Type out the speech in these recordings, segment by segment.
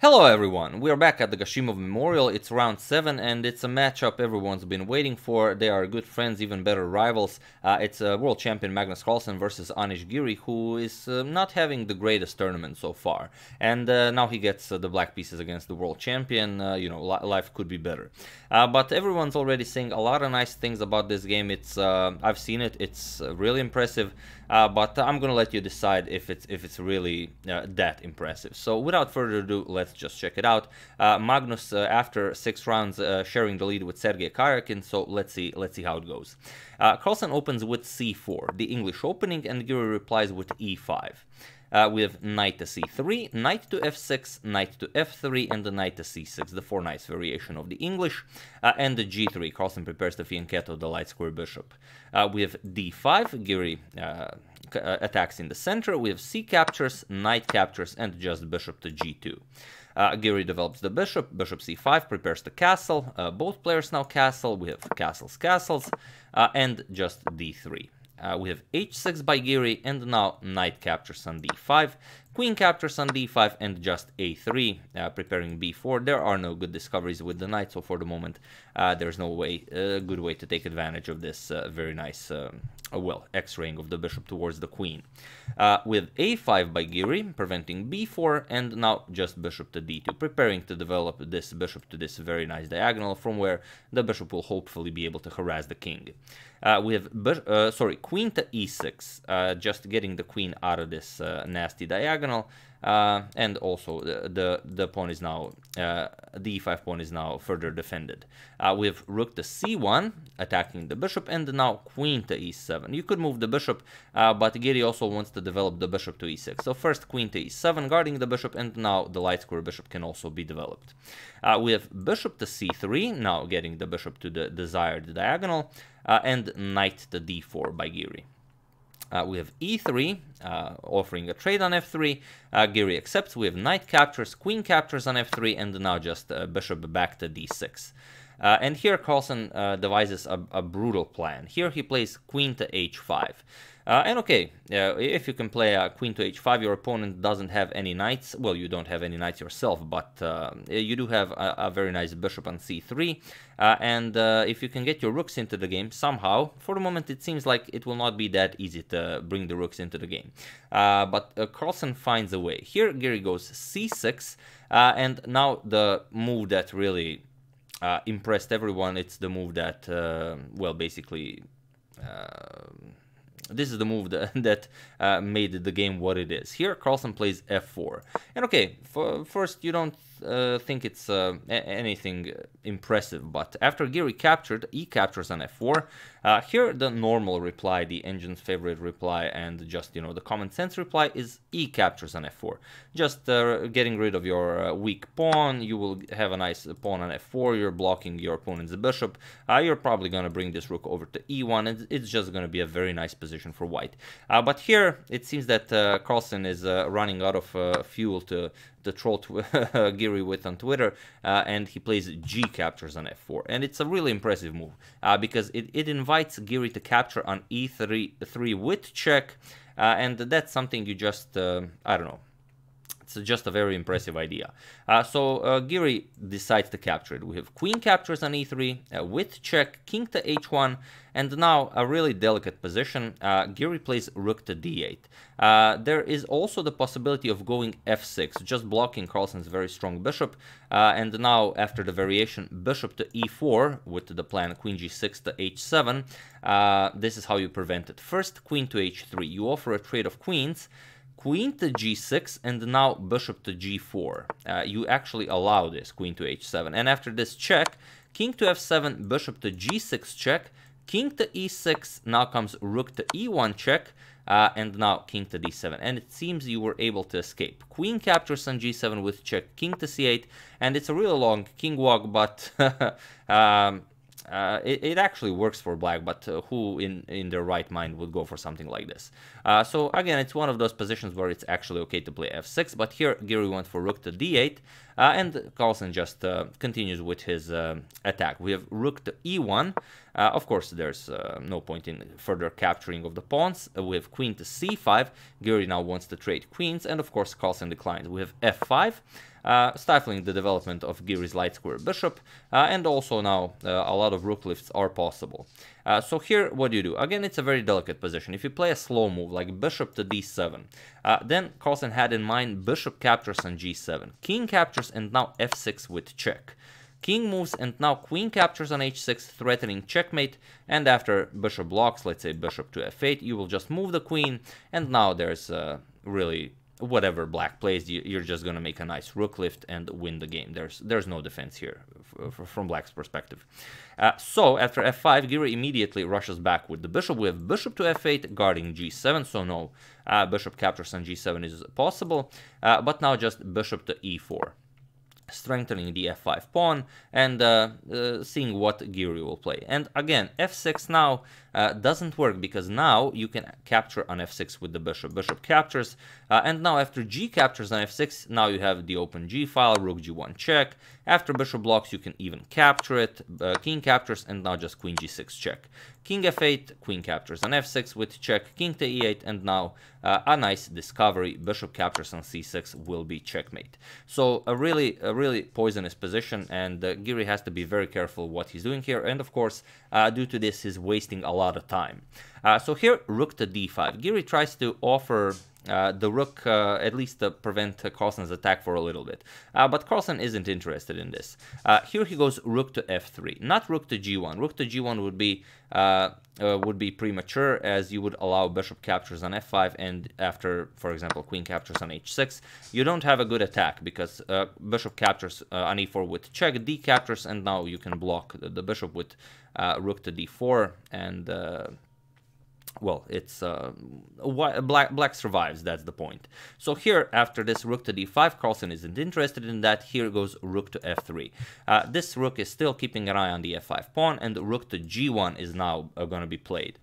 Hello everyone, we're back at the Gashimov Memorial, it's round 7 and it's a matchup everyone's been waiting for. They are good friends, even better rivals. It's world champion Magnus Carlsen versus Anish Giri, who is not having the greatest tournament so far. And now he gets the black pieces against the world champion, you know, life could be better. But everyone's already saying a lot of nice things about this game. It's I've seen it, it's really impressive, but I'm gonna let you decide if it's really that impressive. So without further ado, let's just check it out. Magnus, after 6 rounds, sharing the lead with Sergei Karjakin, so let's see how it goes. Carlsen opens with c4, the English opening, and Giri replies with e5. With knight to c3, knight to f6, knight to f3, and the knight to c6, the four knights variation of the English, and the g3, Carlsen prepares the fianchetto, the light square bishop. With d5, Giri attacks in the center. We have c captures, knight captures, and just bishop to g2. Giri develops the bishop, bishop c5, prepares the castle, both players now castle. We have castles, castles, and just d3. We have h6 by Giri, and now knight captures on d5, queen captures on d5, and just a3, preparing b4. There are no good discoveries with the knight, so for the moment there's no way, good way to take advantage of this very nice, well, x-raying of the bishop towards the queen. With a5 by Giri, preventing b4, and now just bishop to d2, preparing to develop this bishop to this very nice diagonal, from where the bishop will hopefully be able to harass the king. We have queen to e6, just getting the queen out of this nasty diagonal, and also the pawn is now, the e5 pawn is now further defended. We have rook to c1, attacking the bishop, and now queen to e7. You could move the bishop, but Giri also wants to develop the bishop to e6. So first queen to e7, guarding the bishop, and now the light square bishop can also be developed. We have bishop to c3, now getting the bishop to the desired diagonal, and knight to d4 by Giri. We have e3, offering a trade on f3, Giri accepts, we have knight captures, queen captures on f3, and now just bishop back to d6. And here Carlsen devises a brutal plan. Here he plays queen to h5. And okay, if you can play queen to h5, your opponent doesn't have any knights. Well, you don't have any knights yourself, but you do have a very nice bishop on c3. And if you can get your rooks into the game somehow, for the moment it seems like it will not be that easy to bring the rooks into the game. But Carlsen finds a way. Here Giri goes c6, and now the move that really impressed everyone, it's the move that, well, basically... this is the move that made the game what it is. Here, Carlsen plays f4. And okay, first, you don't think it's anything impressive, but after Giri captured, e captures on f4. Here, the normal reply, the engine's favorite reply, and just, you know, the common sense reply is e captures on f4. Just getting rid of your weak pawn, you will have a nice pawn on f4, you're blocking your opponent's bishop. You're probably going to bring this rook over to e1, and it's just going to be a very nice position for white. But here it seems that Carlsen is running out of fuel to troll Giri with on Twitter, and he plays g captures on f4. And it's a really impressive move because it invites Giri to capture on e3 with check, and that's something you just, I don't know, it's just a very impressive idea. So Giri decides to capture it. We have queen captures on e3, with check, king to h1, and now a really delicate position. Giri plays rook to d8. There is also the possibility of going f6, just blocking Carlsen's very strong bishop. And now after the variation bishop to e4, with the plan queen g6 to h7, this is how you prevent it. First queen to h3, you offer a trade of queens, queen to g6, and now bishop to g4. You actually allow this, queen to h7. And after this check, king to f7, bishop to g6 check, king to e6, now comes rook to e1 check, and now king to d7. And it seems you were able to escape. Queen captures on g7 with check, king to c8, and it's a real long king walk, but... it actually works for black, but who in their right mind would go for something like this? So again, it's one of those positions where it's actually okay to play f6, but here Giri went for rook to d8, and Carlsen just continues with his attack. We have rook to e1, Of course, there's no point in further capturing of the pawns. With queen to c5, Giri now wants to trade queens, and of course Carlsen declined with f5, stifling the development of Giri's light square bishop, and also now a lot of rook lifts are possible. So here, what do you do? Again, it's a very delicate position. If you play a slow move like bishop to d7, then Carlsen had in mind bishop captures on g7, king captures, and now f6 with check. King moves, and now queen captures on h6, threatening checkmate, and after bishop blocks, let's say bishop to f8, you will just move the queen, and now there's really whatever black plays, you're just gonna make a nice rook lift and win the game. There's no defense here from black's perspective. So after f5, Giri immediately rushes back with the bishop. We have bishop to f8 guarding g7, so no bishop captures on g7 is possible, but now just bishop to e4. Strengthening the f5 pawn and seeing what Giri will play. And again, f6 now doesn't work, because now you can capture on f6 with the bishop. Bishop captures, and now after g captures on f6, now you have the open g file, rook g1 check. After bishop blocks, you can even capture it. King captures, and now just queen g6 check. King f8, queen captures on f6 with check. King to e8, and now a nice discovery. Bishop captures on c6 will be checkmate. So a really poisonous position, and Giri has to be very careful what he's doing here, and of course due to this he's wasting a lot of time. So here rook to d5, Giri tries to offer the rook at least to prevent Carlsen's attack for a little bit, but Carlsen isn't interested in this. Here he goes rook to f3, not rook to g1. Rook to g1 would be premature, as you would allow bishop captures on f5, and after, for example, queen captures on h6, you don't have a good attack, because bishop captures on e4 with check, d captures, and now you can block the bishop with rook to d4, and well, it's black survives, that's the point. So here, after this rook to d5, Carlsen isn't interested in that. Here goes rook to f3. This rook is still keeping an eye on the f5 pawn, and rook to g1 is now going to be played.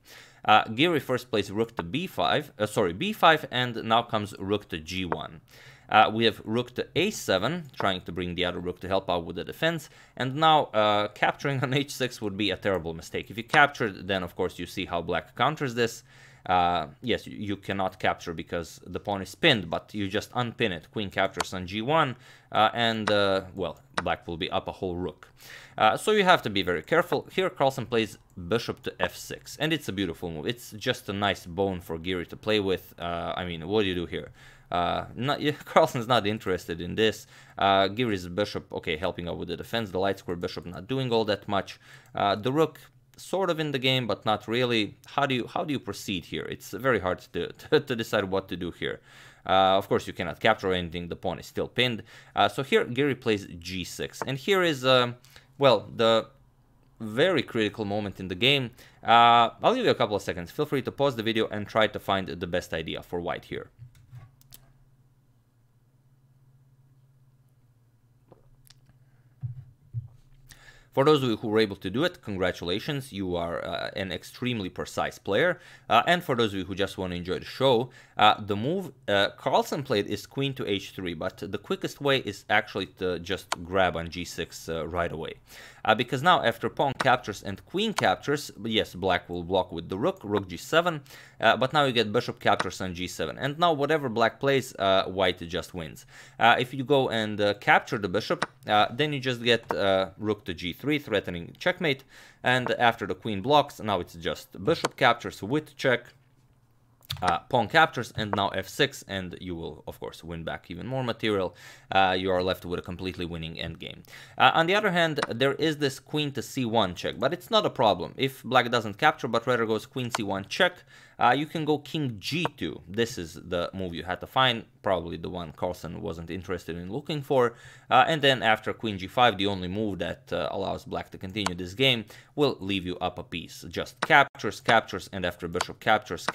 Giri first plays rook to b5, and now comes rook to g1. We have rook to a7, trying to bring the other rook to help out with the defense, and now capturing on h6 would be a terrible mistake. If you captured, then of course you see how black counters this. Yes, you cannot capture because the pawn is pinned, but you just unpin it. Queen captures on g1, and well, black will be up a whole rook. So you have to be very careful. Here Carlsen plays bishop to f6, and it's a beautiful move. It's just a nice bone for Giri to play with. I mean, what do you do here? Carlsen's not interested in this. Giri's bishop, okay, helping out with the defense. The light square bishop not doing all that much. The rook sort of in the game, but not really. How do you proceed here? It's very hard to decide what to do here. Of course, you cannot capture anything. The pawn is still pinned. So here Giri plays g6, and here is well, the very critical moment in the game. I'll give you a couple of seconds. Feel free to pause the video and try to find the best idea for white here. For those of you who were able to do it, congratulations, you are an extremely precise player. And for those of you who just want to enjoy the show, the move Carlsen played is queen to h3, but the quickest way is actually to just grab on g6 right away. Because now after pawn captures and queen captures, yes, black will block with the rook, rook g7, but now you get bishop captures on g7. And now whatever black plays, white just wins. If you go and capture the bishop, then you just get rook to g3. Threatening checkmate, and after the queen blocks, now it's just bishop captures with check, pawn captures, and now f6, and you will of course win back even more material. You are left with a completely winning endgame. On the other hand, there is this queen to c1 check, but it's not a problem if black doesn't capture, but rather goes queen c1 check. You can go king g2. This is the move you had to find, probably the one Carlsen wasn't interested in looking for. And then after queen g5, the only move that allows black to continue this game, will leave you up a piece. Just captures, and after bishop captures,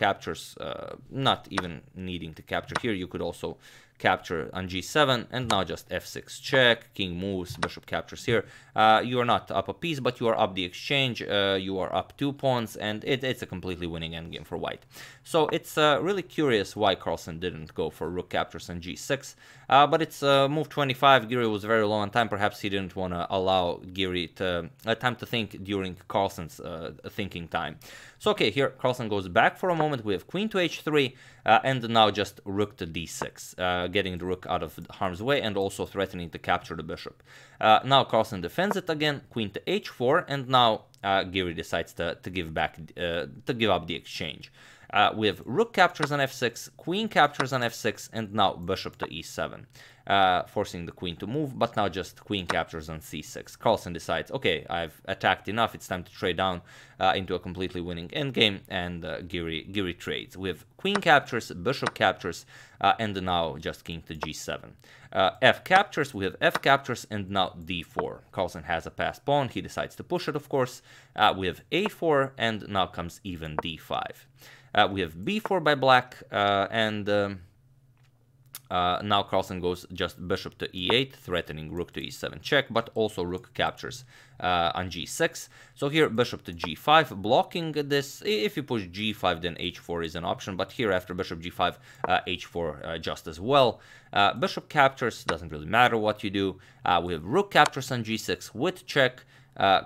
not even needing to capture here. You could also capture on g7, and now just f6 check, king moves, bishop captures here. You are not up a piece, but you are up the exchange, you are up 2 pawns, and it's a completely winning endgame for white. So it's really curious why Carlsen didn't go for rook captures on g6, but it's move 25, Giri was very low on time, perhaps he didn't want to allow Giri to, time to think during Carlsen's thinking time. So okay, here Carlsen goes back for a moment, we have queen to h3, and now just rook to d6, getting the rook out of harm's way and also threatening to capture the bishop. Now Carlsen defends it again, queen to h4, and now Giri decides to give up the exchange. We have rook captures on f6, queen captures on f6, and now bishop to e7, forcing the queen to move, but now just queen captures on c6. Carlsen decides, okay, I've attacked enough, it's time to trade down into a completely winning endgame, and Giri trades. We have queen captures, bishop captures, and now just king to g7. F captures, we have f captures, and now d4. Carlsen has a passed pawn, he decides to push it, of course. We have a4, and now comes even d5. We have b4 by black, and now Carlsen goes just bishop to e8, threatening rook to e7 check, but also rook captures on g6. So here bishop to g5, blocking this. If you push g5, then h4 is an option, but here after bishop g5, h4 just as well. Bishop captures, doesn't really matter what you do. We have rook captures on g6 with check.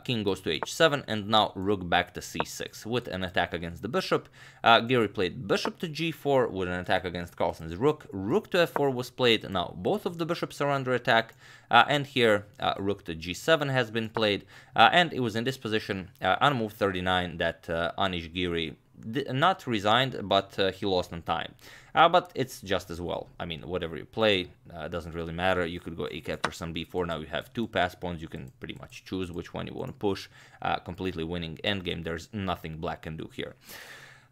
King goes to h7, and now rook back to c6 with an attack against the bishop. Giri played bishop to g4 with an attack against Carlsen's rook. Rook to f4 was played. Now both of the bishops are under attack, and here rook to g7 has been played, and it was in this position on move 39 that Anish Giri not resigned, but he lost on time. But it's just as well. I mean, whatever you play doesn't really matter. You could go a captures on b4. Now you have 2 passed pawns. You can pretty much choose which one you want to push. Completely winning endgame. There's nothing black can do here.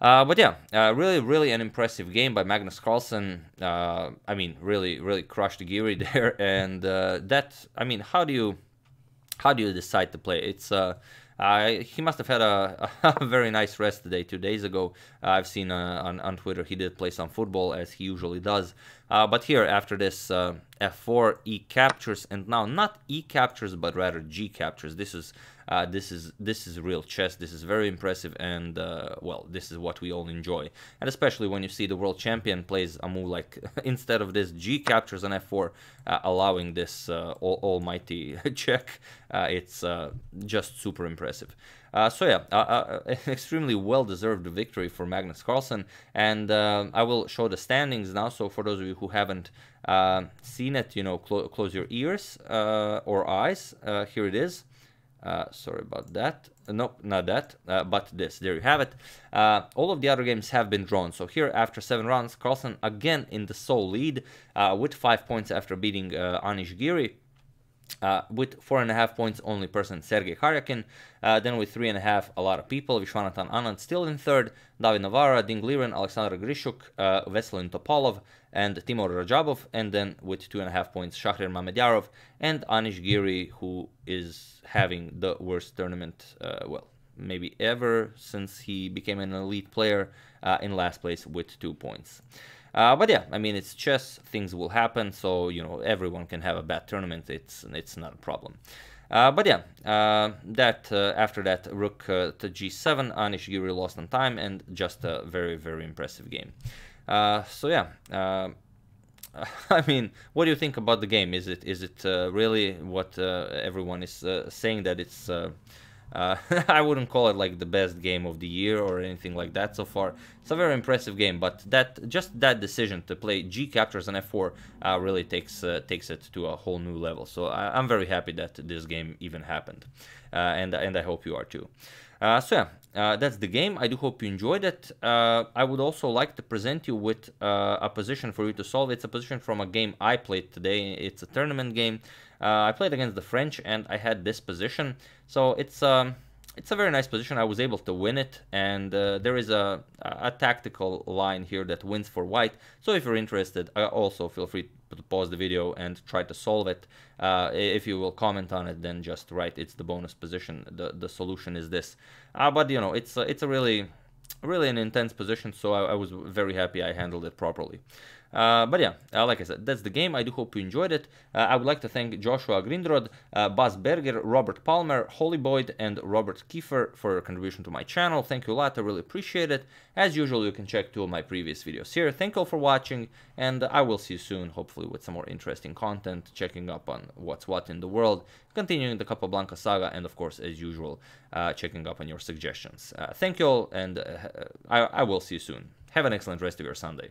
But yeah, really an impressive game by Magnus Carlsen. I mean, really crushed Giri there. And that, I mean, how do you decide to play? It's he must have had a very nice rest today, 2 days ago. I've seen on Twitter he did play some football, as he usually does. But here, after this f4, e captures, and now not e captures, but rather g captures. This is real chess. This is very impressive, and well, this is what we all enjoy. And especially when you see the world champion plays a move like, instead of this, g captures on f4, allowing this almighty check. It's just super impressive. So yeah, an extremely well-deserved victory for Magnus Carlsen, and I will show the standings now. So for those of you who haven't seen it, you know, close your ears or eyes. Here it is. Sorry about that. Nope, not that, but this. There you have it. All of the other games have been drawn. So here, after 7 rounds, Carlsen again in the sole lead with 5 points after beating Anish Giri. With 4.5 points, only person Sergei Karjakin. Then with 3.5, a lot of people. Vishwanathan Anand still in third. David Navara, Ding Liren, Alexander Grishuk, Veselin Topalov, and Timur Rajabov. And then with 2.5 points, Shahriar Mamedyarov and Anish Giri, who is having the worst tournament, well, maybe ever since he became an elite player, in last place with 2 points. But yeah, I mean, it's chess, things will happen, so, you know, everyone can have a bad tournament, it's not a problem. But yeah, after that, rook to g7, Anish Giri lost on time, and just a very impressive game. So yeah, I mean, what do you think about the game? Is it really what everyone is saying, that it's... I wouldn't call it like the best game of the year or anything like that so far. It's a very impressive game, but just that decision to play g captures on f4 really takes it to a whole new level. So I'm very happy that this game even happened, and I hope you are too. So yeah, that's the game. I do hope you enjoyed it. I would also like to present you with a position for you to solve. It's a position from a game I played today. It's a tournament game. I played against the French, and I had this position. So it's a very nice position. I was able to win it, and there is a tactical line here that wins for white. So if you're interested, also feel free to pause the video and try to solve it. If you will comment on it, then just write it's the bonus position, the solution is this. But you know, it's a really an intense position, so I was very happy I handled it properly. But yeah, like I said, that's the game. I do hope you enjoyed it. I would like to thank Joshua Grindrod, Bas Berger, Robert Palmer, Holly Boyd, and Robert Kiefer for your contribution to my channel. Thank you a lot. I really appreciate it. As usual, you can check two of my previous videos here. Thank you all for watching, and I will see you soon, hopefully with some more interesting content, checking up on what's what in the world, continuing the Capablanca saga, and of course, as usual, checking up on your suggestions. Thank you all, and I will see you soon. Have an excellent rest of your Sunday.